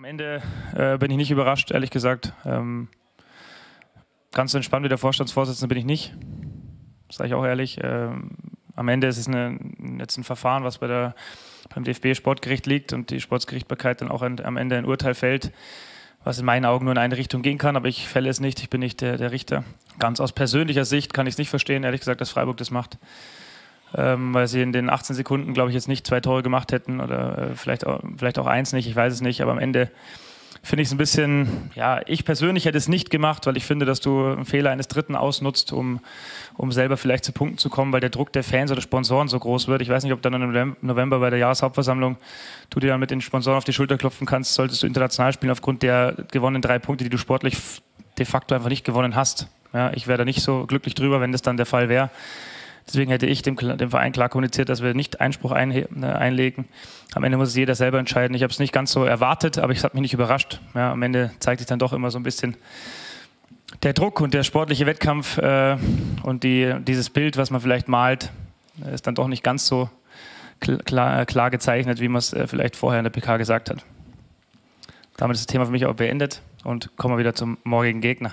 Am Ende bin ich nicht überrascht, ehrlich gesagt. Ganz entspannt wie der Vorstandsvorsitzende bin ich nicht. Das sage ich auch ehrlich. Am Ende ist es jetzt ein Verfahren, was beim DFB-Sportgericht liegt und die Sportgerichtsbarkeit dann auch am Ende ein Urteil fällt, was in meinen Augen nur in eine Richtung gehen kann, aber ich fälle es nicht, ich bin nicht der Richter. Ganz aus persönlicher Sicht kann ich es nicht verstehen, ehrlich gesagt, dass Freiburg das macht, weil sie in den 18 Sekunden, glaube ich, jetzt nicht 2 Tore gemacht hätten oder vielleicht auch eins nicht, ich weiß es nicht, aber am Ende finde ich es ein bisschen, ja, ich persönlich hätte es nicht gemacht, weil ich finde, dass du einen Fehler eines Dritten ausnutzt, um selber vielleicht zu Punkten zu kommen, weil der Druck der Fans oder Sponsoren so groß wird. Ich weiß nicht, ob dann im November bei der Jahreshauptversammlung du dir dann mit den Sponsoren auf die Schulter klopfen kannst, solltest du international spielen aufgrund der gewonnenen 3 Punkte, die du sportlich de facto einfach nicht gewonnen hast. Ja, ich wäre da nicht so glücklich drüber, wenn das dann der Fall wäre. Deswegen hätte ich dem Verein klar kommuniziert, dass wir nicht Einspruch einlegen. Am Ende muss es jeder selber entscheiden. Ich habe es nicht ganz so erwartet, aber es hat mich nicht überrascht. Ja, am Ende zeigt sich dann doch immer so ein bisschen der Druck und der sportliche Wettkampf und dieses Bild, was man vielleicht malt, ist dann doch nicht ganz so klar gezeichnet, wie man es vielleicht vorher in der PK gesagt hat. Damit ist das Thema für mich auch beendet und kommen wir wieder zum morgigen Gegner.